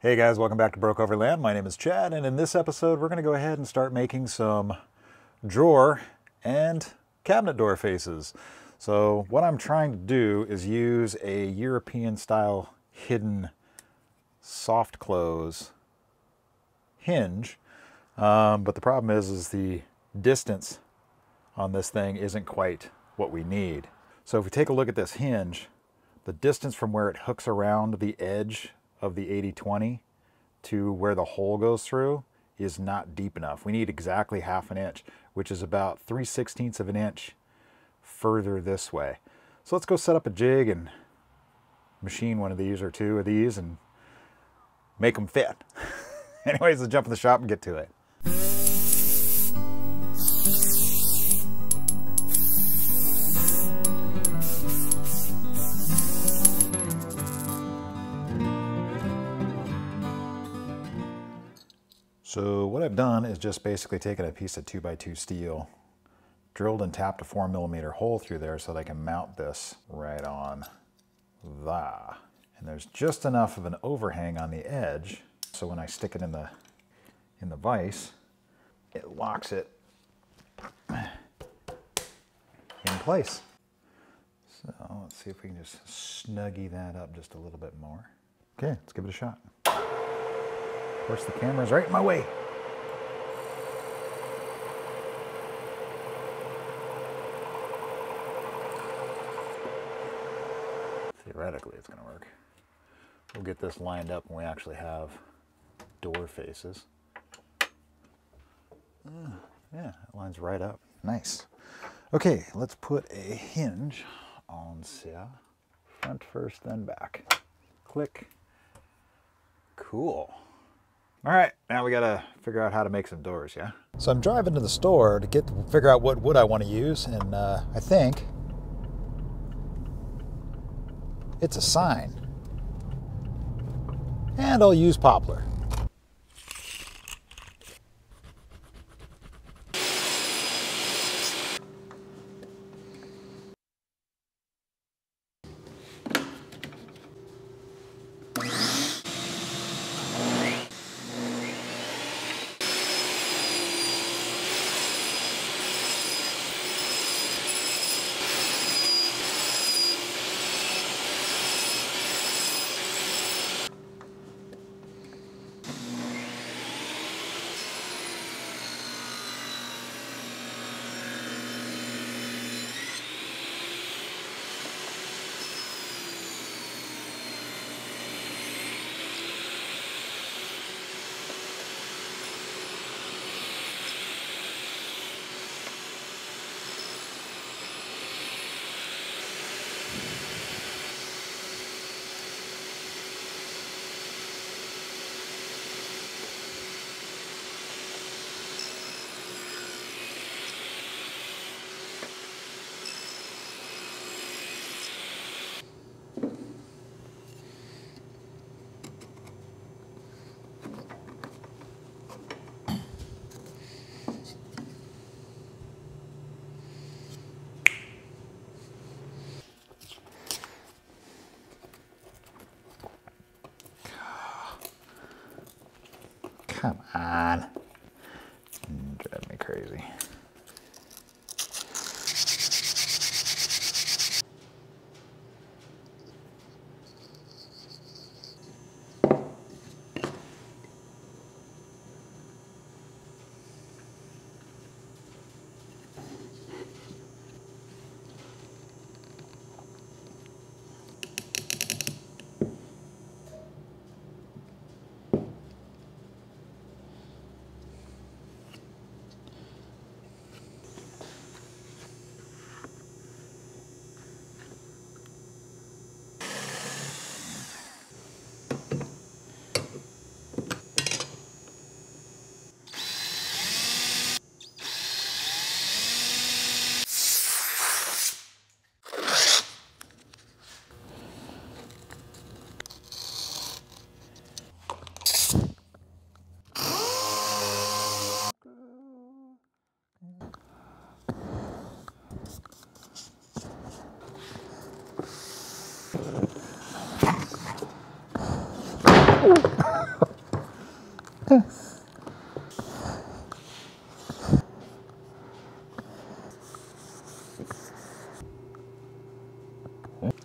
Hey guys, welcome back to Broke Overland. My name is Chad, and in this episode we're going to go ahead and start making some drawer and cabinet door faces. So what I'm trying to do is use a European style hidden soft close hinge, but the problem is the distance on this thing isn't quite what we need. So if we take a look at this hinge, the distance from where it hooks around the edge of the 80/20 to where the hole goes through is not deep enough. We need exactly half an inch, which is about 3/16 of an inch further this way. So let's go set up a jig and machine one of these or two of these and make them fit. Anyways, let's jump in the shop and get to it. So what I've done is just basically taken a piece of 2x2 steel, drilled and tapped a 4mm hole through there so that I can mount this right on that. And there's just enough of an overhang on the edge, so when I stick it in the vise, it locks it in place. So let's see if we can just snuggie that up just a little bit more. Okay, let's give it a shot. Of course, the camera's right in my way. Theoretically, it's gonna work. We'll get this lined up when we actually have door faces. Yeah, it lines right up. Nice. Okay, let's put a hinge on here. Front first, then back. Click. Cool. All right, now we gotta figure out how to make some doors, yeah? So I'm driving to the store to figure out what wood I wanna use, and I think it's a sign. And I'll use poplar. Come on, drive me crazy.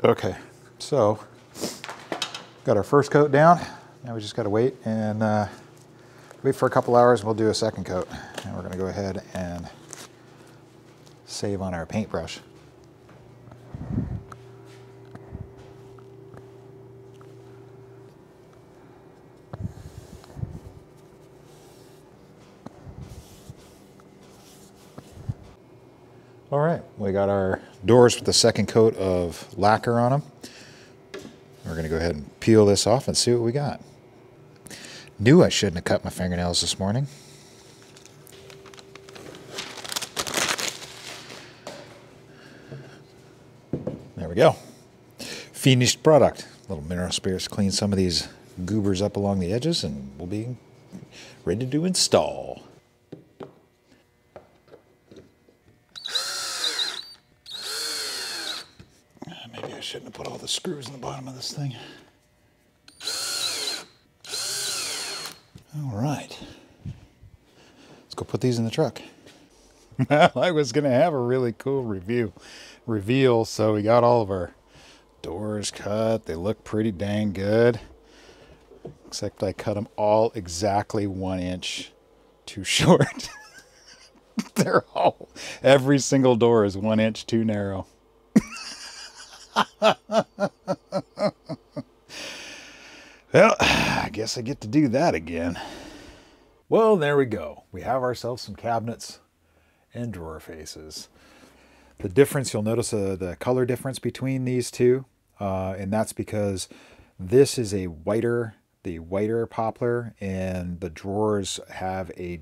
Okay, so got our first coat down. Now we just got to wait and wait for a couple hours and we'll do a second coat. And we're going to go ahead and save on our paintbrush. All right, we got our doors with the second coat of lacquer on them. We're gonna go ahead and peel this off and see what we got. Knew I shouldn't have cut my fingernails this morning. There we go. Finished product. A little mineral spirits, clean some of these goobers up along the edges and we'll be ready to install. Shouldn't have put all the screws in the bottom of this thing. All right, let's go put these in the truck. I was gonna have a really cool reveal. So we got all of our doors cut. They look pretty dang good, except I cut them all exactly 1 inch too short. They're all, every single door is 1 inch too narrow. Well, I guess I get to do that again. Well, there we go. We have ourselves some cabinets and drawer faces. The difference, you'll notice the color difference between these two, and that's because this is a whiter, the whiter poplar, and the drawers have a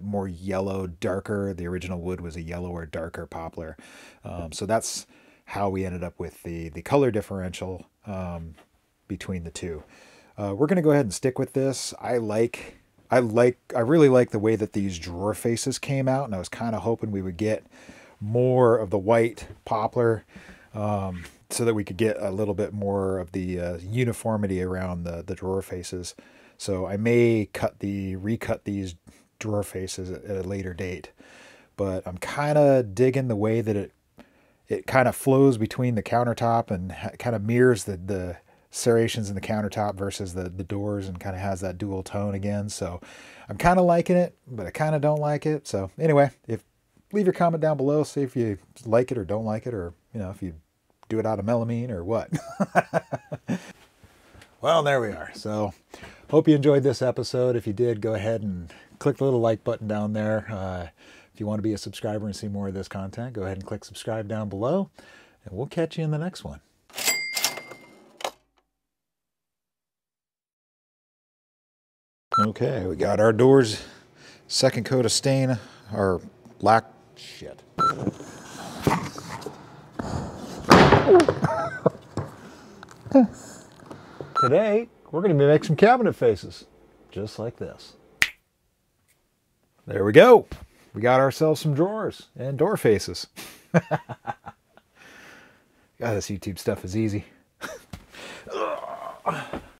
more yellow, darker. The original wood was a yellow or darker poplar. So that's how we ended up with the color differential between the two. We're gonna go ahead and stick with this. I really like the way that these drawer faces came out, and I was kind of hoping we would get more of the white poplar so that we could get a little bit more of the uniformity around the drawer faces. So I may recut these drawer faces at a later date, but I'm kind of digging the way that it kind of flows between the countertop and kind of mirrors the serrations in the countertop versus the doors, and kind of has that dual tone again. So I'm kind of liking it, but I kind of don't like it. So anyway, leave your comment down below, see if you like it or don't like it, or you know, if you do it out of melamine or what. Well, there we are. So hope you enjoyed this episode. If you did, go ahead and click the little like button down there. If you want to be a subscriber and see more of this content, go ahead and click subscribe down below, and we'll catch you in the next one. Okay, we got our doors, second coat of stain, or black shit. Today, we're going to make some cabinet faces, just like this. There we go. We got ourselves some drawers and door faces. God, this YouTube stuff is easy.